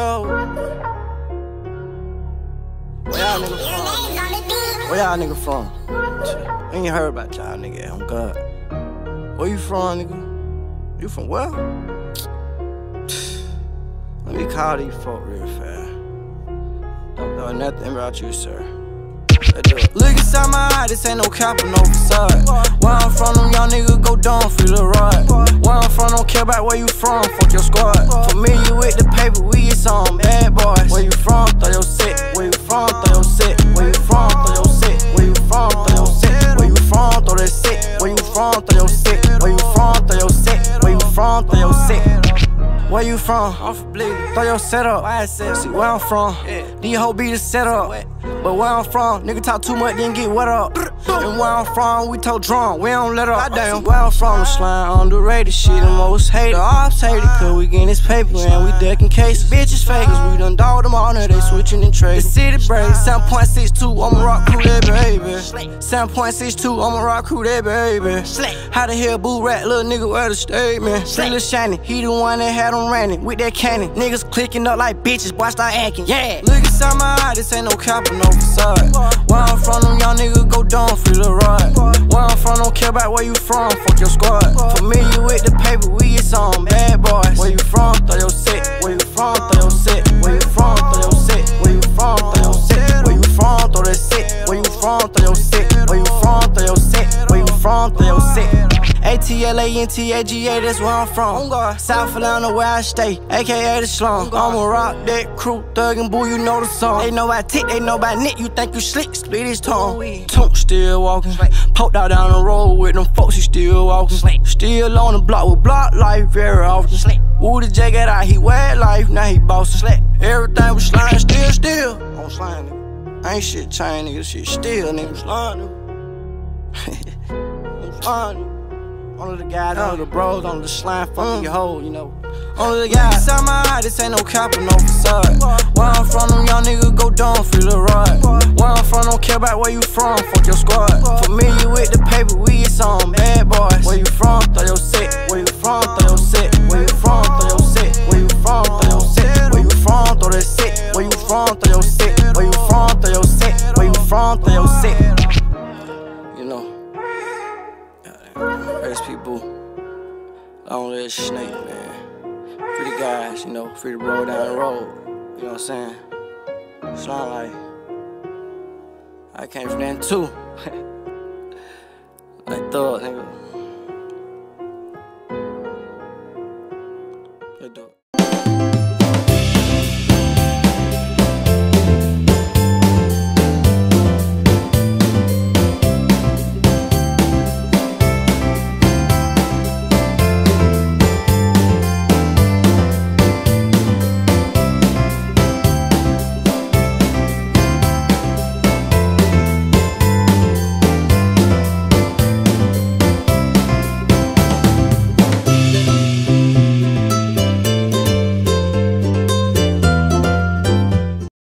though. Where y'all nigga from? I ain't heard about y'all nigga, oh God. Where you from, nigga? You from where? Let me call these folk real fast. Don't know nothing about you, sir. Look inside my eye, this ain't no cap and no facade. Where I'm from, them young niggas go dumb for Lil Rod. Where I'm from, don't care about where you from, fuck your squad. Familiar with the paper, we is on bad boys. Where you from, throw your set. Where you from, throw your set. Where you from, throw your set. Where you from, throw your set. Where you from, throw that set. Where you from, throw your set. Where you from, throw your set. Where you from, throw your set. Where you from? I'm from Bleed. Throw your set up. See where I'm from. These hoes be the set up. But where I'm from, nigga talk too much, then get wet up. And where I'm from, we told drunk, we don't let up. Goddamn, where I'm from, the slime underrated shit, the most hated. The ops hated, cause we getting this paper and we decking cases. Bitches fake, cause we done dogged them all, now they switching and trading. The city brave, 7.62, I'ma rock crew that baby. 7.62, I'ma rock crew that baby. How the hell boo rat, little nigga, where the statement? See Lil Shinny, he the one that had him ranting with that cannon. Niggas clicking up like bitches, boy, start acting, yeah. Look inside my eye, this ain't no cap and no facade. Where I'm from, them young niggas go dumb for Lil Rod. Where I'm from, don't care about where you from, fuck your squad. Familiar with the paper, we is on bad boys. Where you from, throw your set. Where you from, throw your set. Where you from, throw your set. Where you from, throw your set. Where you from, throw that set. Where you from, throw your set. Where you from, throw your set. Where you from, throw your set. A-T-L-A-N-T-A-G-A, that's where I'm from. South Atlanta, where I stay, a.k.a. the slum. I'ma rock that crew, thug and boo, you know the song. They know I tick, they know by nick, you think you slick, split his tongue. Toot still walking, poked out down the road with them folks, he still walking. Still on the block with block life very often. Woody J got out, he wet life, now he bossin'. Everything was slime, still. I'm slime, nigga. Ain't shit chain, nigga, shit still, nigga. Slime, nigga. I'm slime, nigga. Only the guys, only the bros, only the slime, fucking your hoe, you know. Only the guys. Inside my eye, this ain't no cap and no facade. Where I'm from, them young niggas go dumb for Lil Rod. Where I'm from, don't care about where you from, fuck your squad. Familiar with the paper, we is on bad boys. Where you from, throw your set. Where you from, throw your set. Where you from, throw your set. Where you from, throw your set. Where you from, throw that set. Where you from, throw your set. Where you from, throw your set. Where you from, throw your set. You know. SP Boo, long little snake, man. Free the guys, you know, free to roll down the road. You know what I'm saying? It's not like I came from that too. Like thug, nigga.